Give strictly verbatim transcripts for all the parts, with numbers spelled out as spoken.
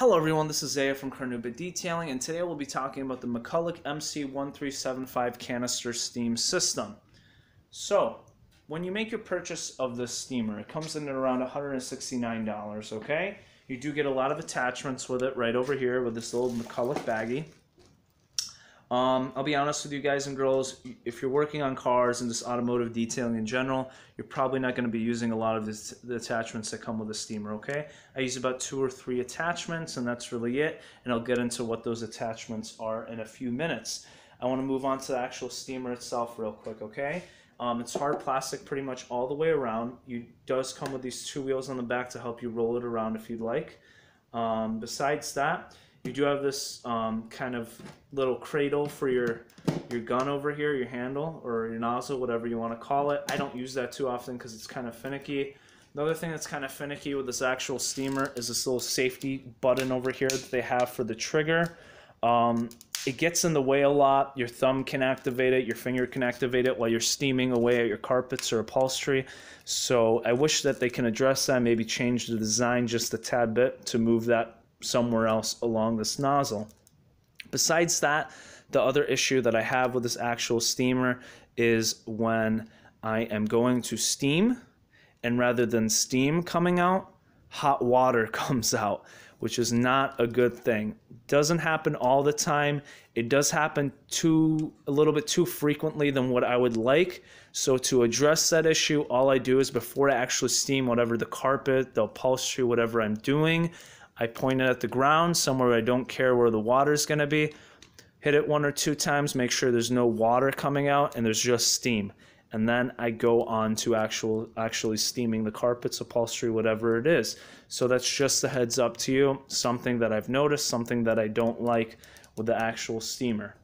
Hello everyone, this is Zaya from Carnuba Detailing, and today we'll be talking about the McCulloch M C one three seven five canister steam system. So, when you make your purchase of this steamer, it comes in at around one hundred sixty-nine dollars, okay? You do get a lot of attachments with it right over here with this little McCulloch baggie. Um, I'll be honest with you guys and girls, if you're working on cars and just automotive detailing in general, you're probably not going to be using a lot of this, the attachments that come with a steamer, okay? I use about two or three attachments, and that's really it, and I'll get into what those attachments are in a few minutes. I want to move on to the actual steamer itself real quick, okay? Um, it's hard plastic pretty much all the way around. It does come with these two wheels on the back to help you roll it around if you'd like. Um, besides that, you do have this um, kind of little cradle for your your gun over here, your handle or your nozzle, whatever you want to call it. I don't use that too often because it's kind of finicky. Another thing that's kind of finicky with this actual steamer is this little safety button over here that they have for the trigger. Um, it gets in the way a lot. Your thumb can activate it, your finger can activate it while you're steaming away at your carpets or upholstery. So I wish that they can address that, maybe change the design just a tad bit to move that somewhere else along this nozzle. Besides that, the other issue that I have with this actual steamer is when I am going to steam, and rather than steam coming out, hot water comes out, which is not a good thing. Doesn't happen all the time. It does happen too a little bit too frequently than what I would like. So to address that issue, all I do is before I actually steam whatever the carpet, the upholstery, whatever I'm doing, I point it at the ground, somewhere I don't care where the water is going to be, hit it one or two times, make sure there's no water coming out and there's just steam. And then I go on to actual, actually steaming the carpets, upholstery, whatever it is. So that's just a heads up to you, something that I've noticed, something that I don't like with the actual steamer.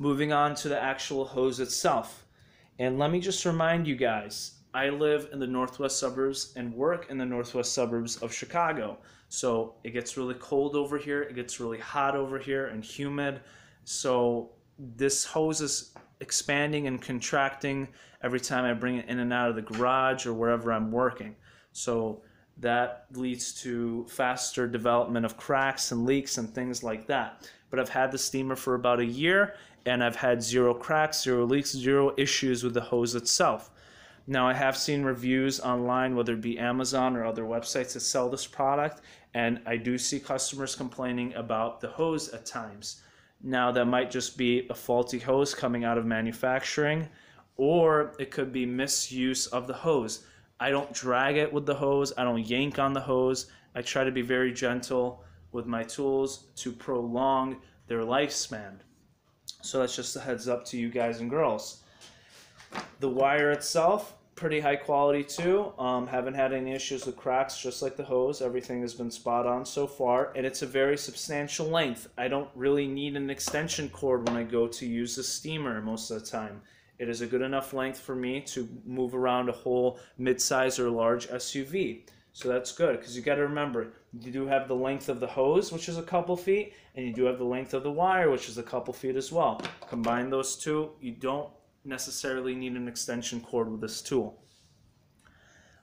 Moving on to the actual hose itself. And let me just remind you guys, I live in the northwest suburbs and work in the northwest suburbs of Chicago. So it gets really cold over here, it gets really hot over here and humid. So this hose is expanding and contracting every time I bring it in and out of the garage or wherever I'm working. So that leads to faster development of cracks and leaks and things like that. But I've had the steamer for about a year and I've had zero cracks, zero leaks, zero issues with the hose itself. Now, I have seen reviews online, whether it be Amazon or other websites that sell this product, and I do see customers complaining about the hose at times. Now, that might just be a faulty hose coming out of manufacturing, or it could be misuse of the hose. I don't drag it with the hose. I don't yank on the hose. I try to be very gentle with my tools to prolong their lifespan. So that's just a heads up to you guys and girls. The wire itself, pretty high quality too. Um, haven't had any issues with cracks, just like the hose. Everything has been spot on so far, and it's a very substantial length. I don't really need an extension cord when I go to use the steamer most of the time. It is a good enough length for me to move around a whole midsize or large S U V. So that's good, because you got to remember, you do have the length of the hose, which is a couple feet, and you do have the length of the wire, which is a couple feet as well. Combine those two, you don't necessarily need an extension cord with this tool.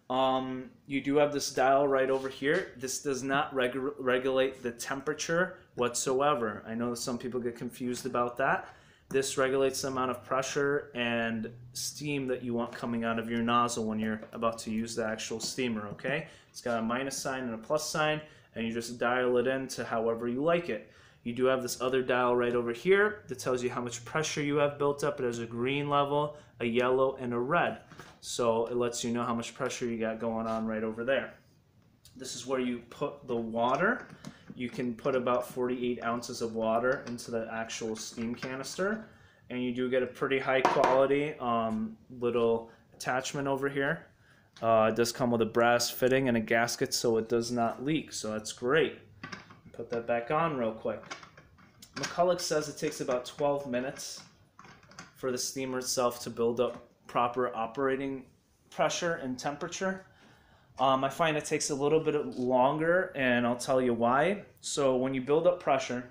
Um, you do have this dial right over here. This does not regu regulate the temperature whatsoever. I know some people get confused about that. This regulates the amount of pressure and steam that you want coming out of your nozzle when you're about to use the actual steamer, okay? It's got a minus sign and a plus sign, and you just dial it in to however you like it. You do have this other dial right over here that tells you how much pressure you have built up. It has a green level, a yellow, and a red. So it lets you know how much pressure you got going on right over there. This is where you put the water. You can put about forty-eight ounces of water into the actual steam canister. And you do get a pretty high quality um, little attachment over here. Uh, it does come with a brass fitting and a gasket so it does not leak. So that's great. Put that back on real quick. McCulloch says it takes about twelve minutes for the steamer itself to build up proper operating pressure and temperature. Um, I find it takes a little bit longer, and I'll tell you why. So when you build up pressure,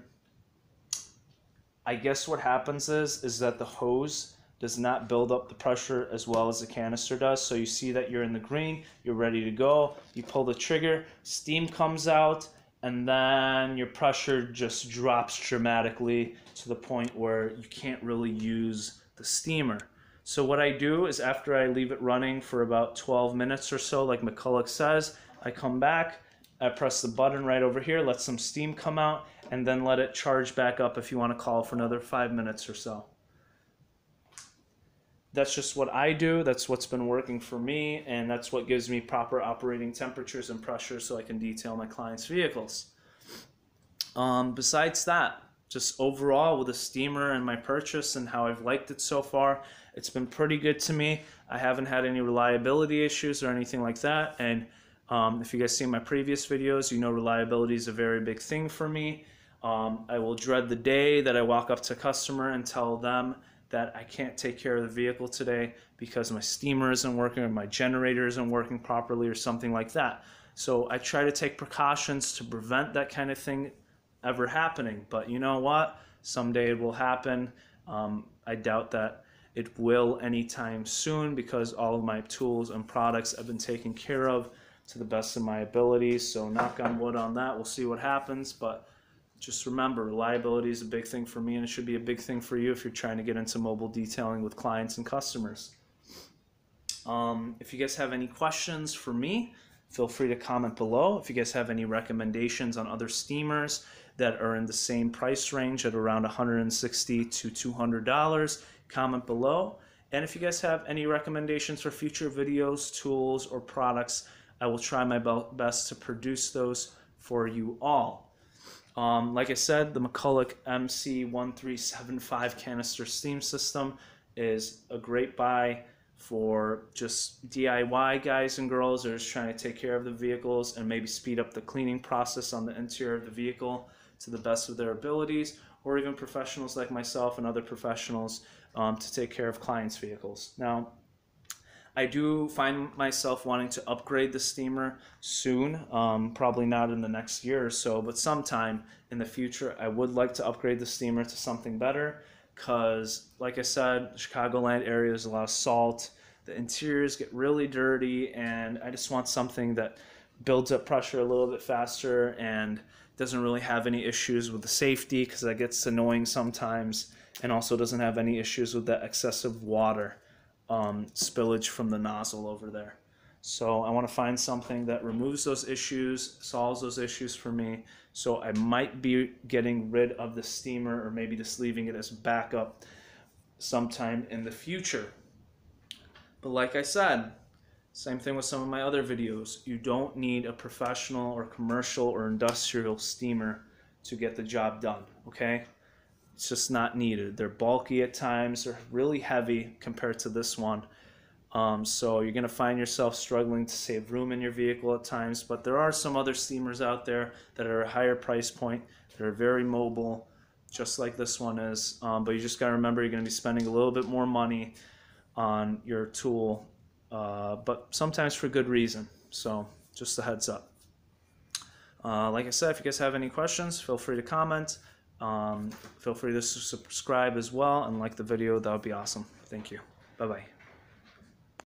I guess what happens is, is that the hose does not build up the pressure as well as the canister does. So you see that you're in the green, you're ready to go, you pull the trigger, steam comes out, and then your pressure just drops dramatically to the point where you can't really use the steamer. So what I do is after I leave it running for about twelve minutes or so, like McCulloch says, I come back, I press the button right over here, let some steam come out, and then let it charge back up if you want to call for another five minutes or so. That's just what I do. That's what's been working for me, and that's what gives me proper operating temperatures and pressures so I can detail my clients' vehicles. Um, besides that, just overall with the steamer and my purchase and how I've liked it so far, it's been pretty good to me. I haven't had any reliability issues or anything like that. And um, if you guys see my previous videos, you know reliability is a very big thing for me. Um, I will dread the day that I walk up to a customer and tell them that I can't take care of the vehicle today because my steamer isn't working or my generator isn't working properly or something like that. So I try to take precautions to prevent that kind of thing ever happening, but you know what? Someday it will happen. Um, I doubt that it will anytime soon because all of my tools and products have been taken care of to the best of my ability. So knock on wood on that, we'll see what happens. But just remember, reliability is a big thing for me and it should be a big thing for you if you're trying to get into mobile detailing with clients and customers. Um, if you guys have any questions for me, feel free to comment below. If you guys have any recommendations on other steamers that are in the same price range at around one hundred sixty to two hundred dollars, comment below. And if you guys have any recommendations for future videos, tools, or products, I will try my best to produce those for you all. Um, like I said, the McCulloch M C one three seven five canister steam system is a great buy for just D I Y guys and girls that are just trying to take care of the vehicles and maybe speed up the cleaning process on the interior of the vehicle to the best of their abilities, or even professionals like myself and other professionals um, to take care of clients' vehicles. Now, I do find myself wanting to upgrade the steamer soon, um, probably not in the next year or so, but sometime in the future I would like to upgrade the steamer to something better. Because, like I said, the Chicagoland area is a lot of salt. The interiors get really dirty, and I just want something that builds up pressure a little bit faster and doesn't really have any issues with the safety, because that gets annoying sometimes, and also doesn't have any issues with that excessive water um, spillage from the nozzle over there. So I want to find something that removes those issues, solves those issues for me. So I might be getting rid of the steamer or maybe just leaving it as backup sometime in the future. But like I said, same thing with some of my other videos. You don't need a professional or commercial or industrial steamer to get the job done, okay? It's just not needed. They're bulky at times. They're really heavy compared to this one. Um, so you're going to find yourself struggling to save room in your vehicle at times, but there are some other steamers out there that are a higher price point, that are very mobile, just like this one is, um, but you just got to remember you're going to be spending a little bit more money on your tool, uh, but sometimes for good reason, so just a heads up. Uh, like I said, if you guys have any questions, feel free to comment, um, feel free to subscribe as well, and like the video, that would be awesome. Thank you. Bye-bye.